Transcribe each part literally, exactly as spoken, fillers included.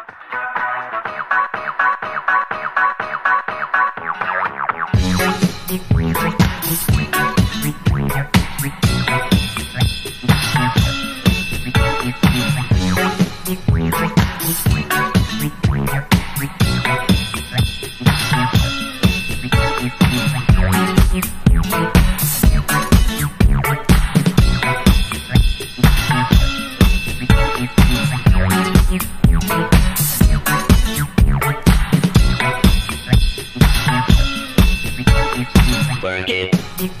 Work it,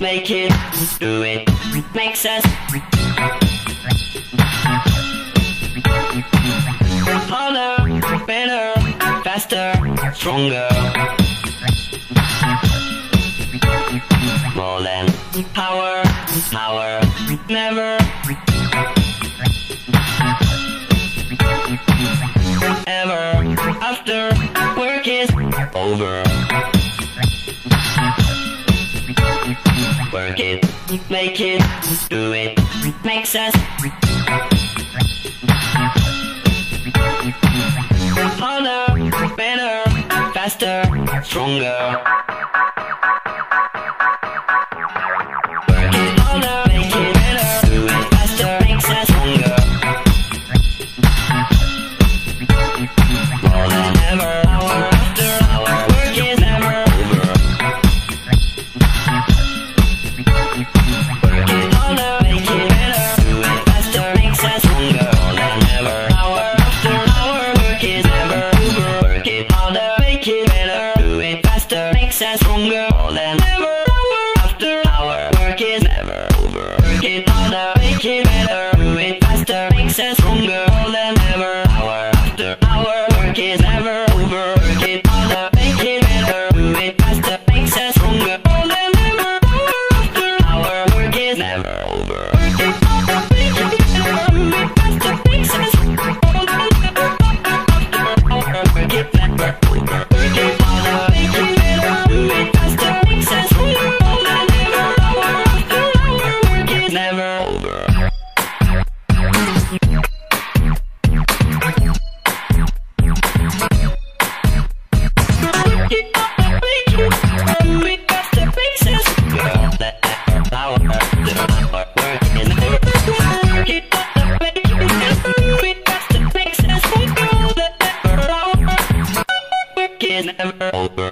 make it, do it, makes us harder, better, faster, stronger, more than power, power, never, ever, after work is over. Work it, make it, do it, makes us harder, better, faster, stronger. Work it harder, make it better, do it faster, makes us stronger. More than ever, hour after hour, work is never over. Over.